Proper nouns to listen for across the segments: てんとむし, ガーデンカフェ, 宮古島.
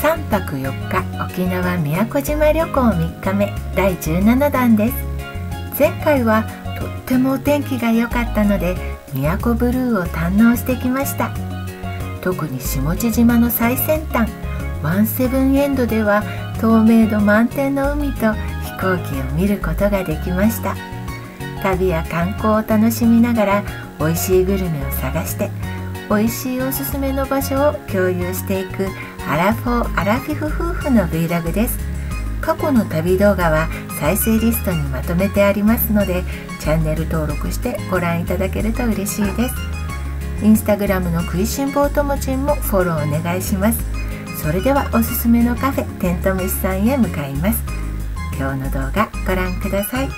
3泊4日沖縄宮古島旅行3日目第17弾です。前回はとってもお天気が良かったので宮古ブルーを堪能してきました。特に下地島の最先端17エンドでは透明度満点の海と飛行機を見ることができました。旅や観光を楽しみながら美味しいグルメを探して美味しいおすすめの場所を共有していくアラフォー・アラフィフ夫婦の Vlog です。過去の旅動画は再生リストにまとめてありますのでチャンネル登録してご覧いただけると嬉しいです。インスタグラムの食いしん坊ともちんもフォローお願いします。それではおすすめのカフェてんとむしさんへ向かいます。今日の動画ご覧ください。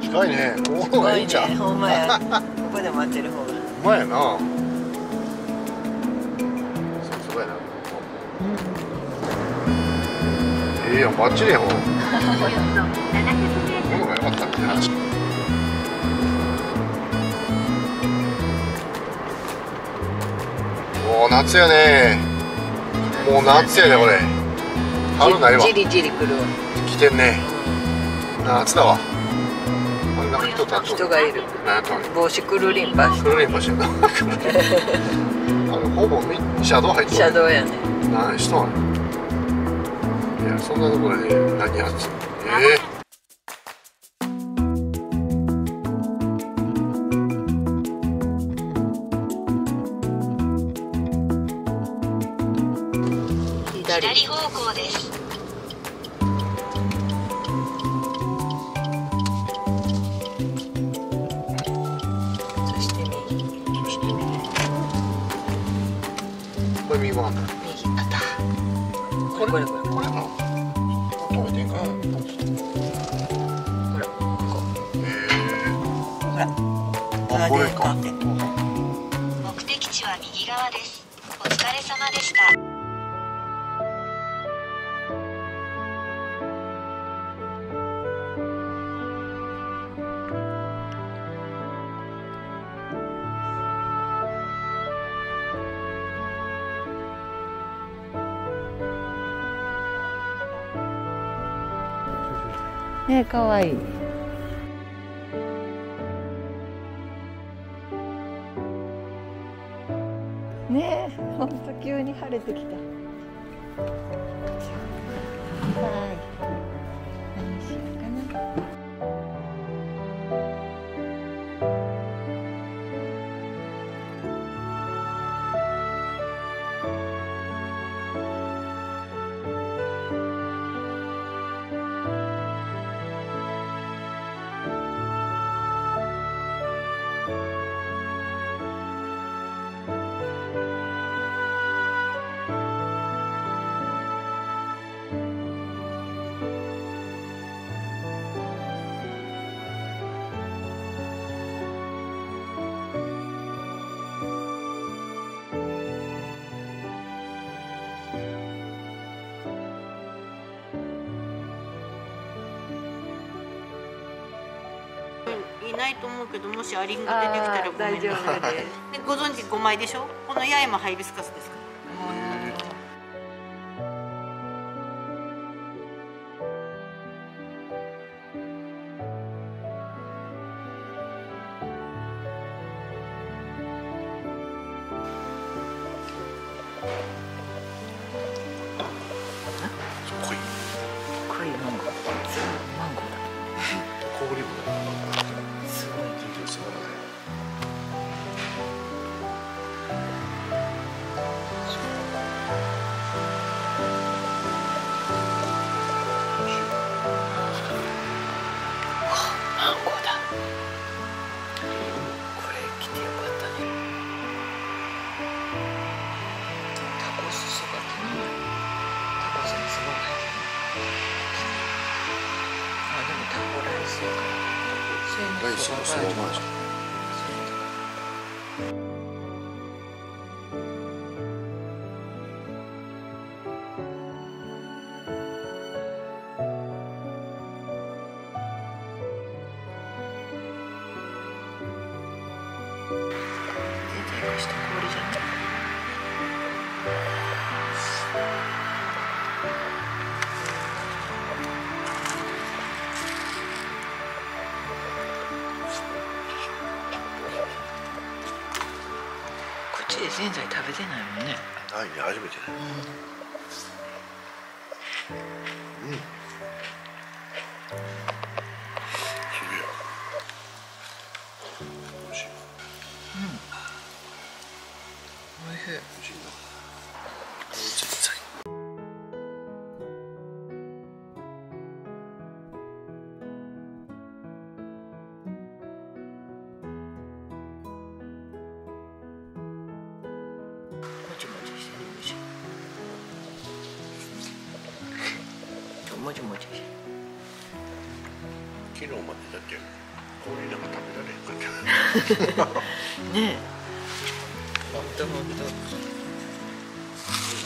近いね。この方がいいじゃん。ほんまや。ここで待ってる方が。ほんまやな。すごいな。ええやん、バッチリやもん。およそ700メートル。この方が良かったって話。もう夏やね。もう夏やねこれ。春になれば。じりじり来るわ。来てんね。夏だわ。人がいる。帽子くるりんぱし。くるりんぱし。ほぼ車道入ってる。車道やね。何しとんねん。いや、そんなところで何やつ。左方向です。これこれも食べていいかな。ほらここ。ほら。あ、これか。目的地は右側です。お疲れ様でした。ね、かわいい。ね、本当急に晴れてきた。はい。何しようかいないと思うけど、もしアリンが出てきたらごめんなさい。で、ご存知5枚でしょ。この八重もハイビスカスですから。全然生かした氷じゃない。ぜんざい食べてないもんね。ないね、初めてだよ。うん、うん、おいしい。うん、おいしい。おいしいな。もちもちして昨日までだって氷なんか食べられんかったねえ、ほんとほんと。こ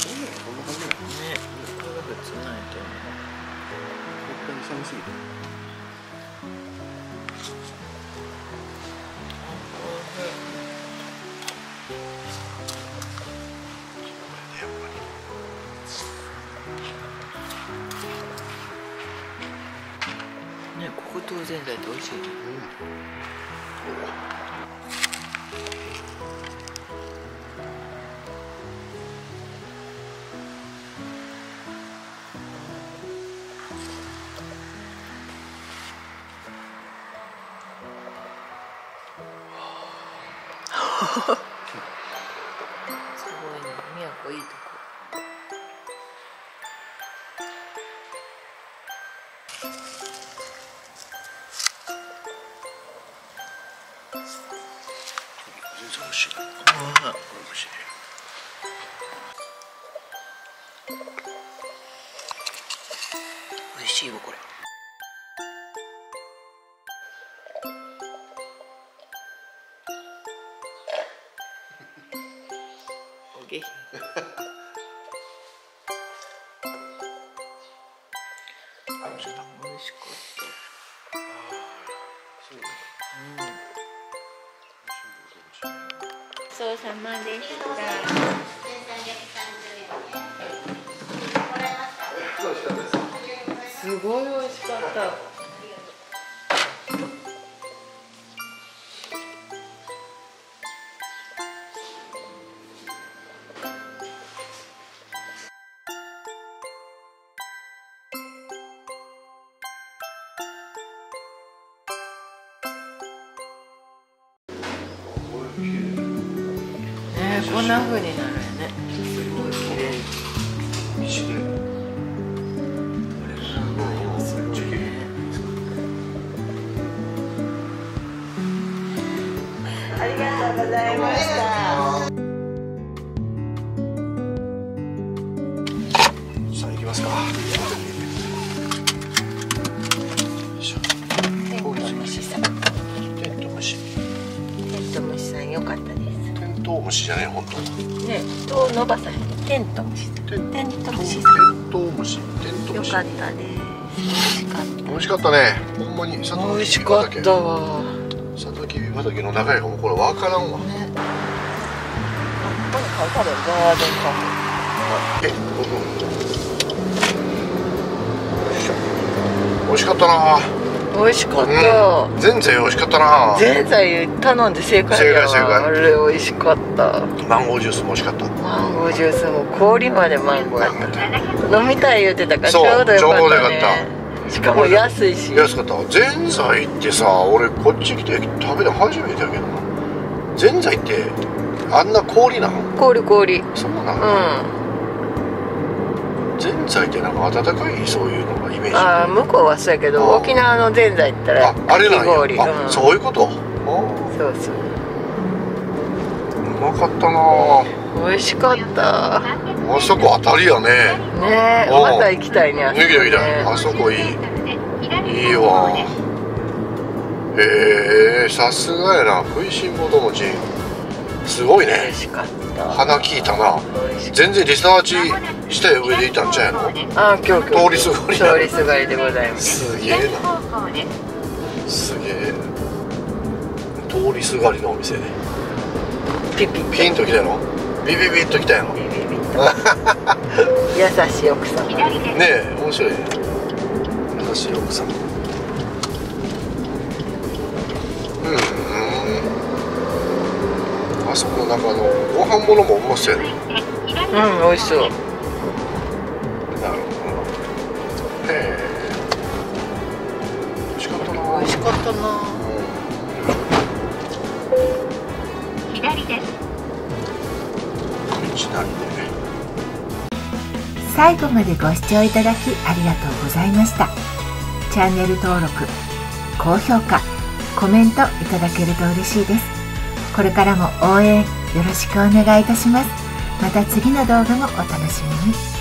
んな感じなんですね。これが普通なんやと思う。本当に寒すぎてね、ここ当然だって美味しい。うん。すごいね、宮古いいとこ。美味しい。これ美味しい。美味しいわこれ。おげ。美味しかった。うん。ごちそうさまでした。すごい美味しかった。こんな風になるよね。ありがとうございました。さあ行きますか。テント虫さん良かったです。テントウムシじゃない、本当ね、と伸ばさへん、テントウムシ、テントウムシ。よかったね、美味しかったね、ほんまに。里のキビ畑、里のキビ畑の中やから、もうこれわからんわ。ここに書いてあるガーデンカフェ。5分。美味しかったな。美味しかった。ぜんざい美味しかったな。ぜんざい頼んで正解やわ。あれ美味しかった。マンゴージュースも美味しかった。マンゴージュースも氷までマンゴーやった。飲みたい言ってたからちょうどよかった。しかも安いし。安かった。ぜんざいってさ、俺こっち来て食べて初めてだけど。ぜんざいってあんな氷なの？氷。そうなの。うん。ぜんざいってなんか温かいそういうのがイメージ。ああ、向こうはそうやけど、沖縄のぜんざいったらあれなんや。あ、そういうこと。そうそう。うまかったな。美味しかった。あそこ当たりやね。ねえ、また行きたいね。あそこいい、いいわ。へえ、さすがやな、食いしん坊友人。すごいね。鼻利いたな。全然リサーチした上でいたんちゃうの。あ、今日通りすがりでございます。すげえな、すげえ。通りすがりのお店でピンときたの。ビビビッときたの。優しい奥さんねえ、面白いね。優しい奥さん。うん、あそこの中のご飯ものも面白い。うん、美味しそう。なるほど。美味しかったな。美味しかったな。左です。道なりで。最後までご視聴いただきありがとうございました。チャンネル登録、高評価、コメントいただけると嬉しいです。これからも応援よろしくお願いいたします。また次の動画もお楽しみに。